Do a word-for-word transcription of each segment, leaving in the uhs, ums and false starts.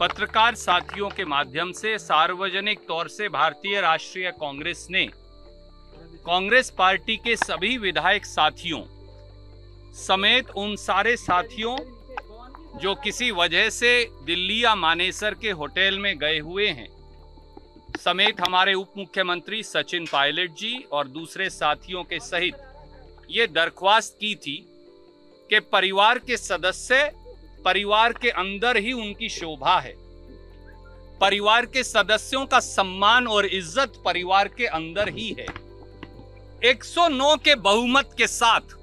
पत्रकार साथियों के माध्यम से सार्वजनिक तौर से भारतीय राष्ट्रीय कांग्रेस ने कांग्रेस पार्टी के सभी विधायक साथियों समेत उन सारे साथियों जो किसी वजह से दिल्ली या मानेसर के होटल में गए हुए हैं, समेत हमारे उप मुख्यमंत्री सचिन पायलट जी और दूसरे साथियों के सहित ये दरख्वास्त की थी कि परिवार के सदस्य, परिवार के अंदर ही उनकी शोभा है, परिवार के सदस्यों का सम्मान और इज्जत परिवार के अंदर ही है। एक सौ नौ के बहुमत के साथ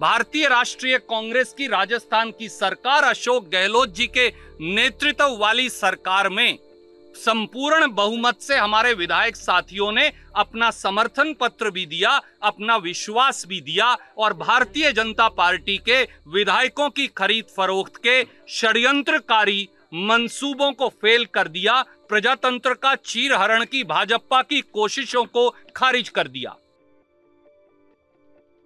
भारतीय राष्ट्रीय कांग्रेस की राजस्थान की सरकार अशोक गहलोत जी के नेतृत्व वाली सरकार में संपूर्ण बहुमत से हमारे विधायक साथियों ने अपना समर्थन पत्र भी दिया, अपना विश्वास भी दिया और भारतीय जनता पार्टी के विधायकों की खरीद फरोख्त के षड्यंत्रकारी मंसूबों को फेल कर दिया, प्रजातंत्र का चीरहरण की भाजपा की कोशिशों को खारिज कर दिया।